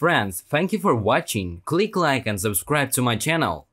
Friends, thank you for watching, click like and subscribe to my channel.